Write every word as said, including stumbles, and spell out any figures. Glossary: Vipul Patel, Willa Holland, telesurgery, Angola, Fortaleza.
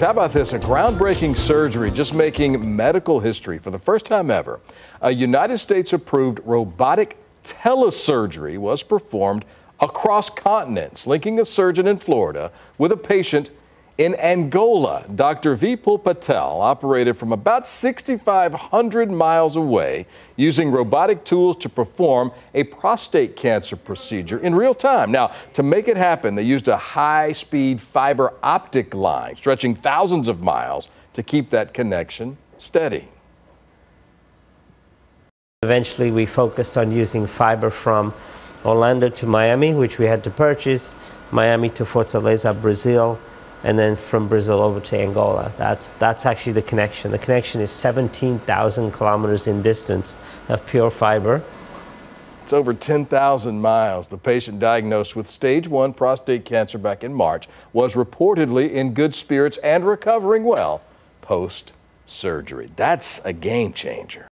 How about this? A groundbreaking surgery just making medical history for the first time ever. A United States-approved robotic telesurgery was performed across continents, linking a surgeon in Florida with a patient in Angola. Doctor Vipul Patel operated from about six thousand five hundred miles away using robotic tools to perform a prostate cancer procedure in real time. Now, to make it happen, they used a high-speed fiber optic line stretching thousands of miles to keep that connection steady. Eventually, we focused on using fiber from Orlando to Miami, which we had to purchase, Miami to Fortaleza, Brazil, and then from Brazil over to Angola. That's, that's actually the connection. The connection is seventeen thousand kilometers in distance of pure fiber. It's over ten thousand miles. The patient, diagnosed with stage one prostate cancer back in March, was reportedly in good spirits and recovering well post-surgery. That's a game changer.